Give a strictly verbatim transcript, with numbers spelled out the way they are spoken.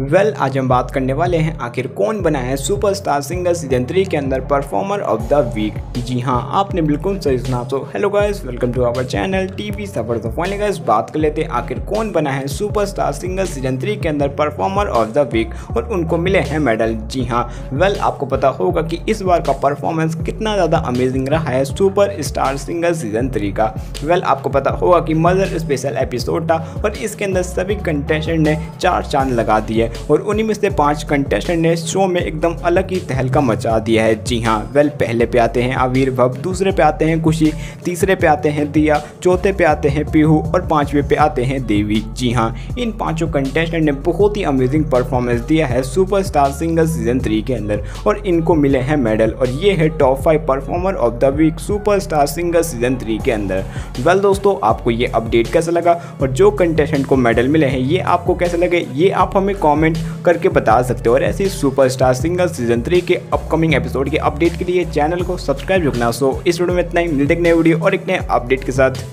Well well, आज हम बात करने वाले हैं आखिर कौन बना है super star singer season three के अंदर परफॉर्मर ऑफ द वीक। जी हाँ, आपने बिल्कुल सही सुना। तो hello guys, welcome to our channel TV Safar. तो फाइनली गाइस बात कर लेते हैं आखिर कौन बना है super star singer season three के अंदर परफॉर्मर ऑफ द वीक और उनको मिले हैं मेडल। जी हाँ, वेल well, आपको पता होगा कि इस बार का परफॉर्मेंस कितना ज़्यादा अमेजिंग रहा है super star singer season three का। वेल well, आपको पता होगा कि मदर स्पेशल एपिसोड था और इसके अंदर सभी कंटेस्टेंट ने चार चांद लगा दिए और उन्हीं में से पांच कंटेस्टेंट ने शो में एकदम अलग ही तहलका मचा दिया है। जी हाँ, वेल पहले पे आते हैं आविर्भव, दूसरे पे आते हैं खुशी, तीसरे पे आते हैं दिया, चौथे पे आते हैं पीहू और पांचवे पे आते हैं देवी। जी हाँ, इन पांचों कंटेस्टेंट ने बहुत ही अमेजिंग परफॉर्मेंस दिया है super star singer season three के अंदर और इनको मिले हैं मेडल और ये है top five performer of the week super star singer season three के अंदर। वेल दोस्तों, आपको ये अपडेट कैसा लगा और जो कंटेस्टेंट को मेडल मिले हैं ये आपको कैसे लगे, ये आप हमें कमेंट करके बता सकते हो। और ऐसे सुपरस्टार सिंगर सीजन थ्री के अपकमिंग एपिसोड के अपडेट के लिए चैनल को सब्सक्राइब करना। सो इस वीडियो में इतना ही, मिलते हैं नए वीडियो और एक नए अपडेट के साथ।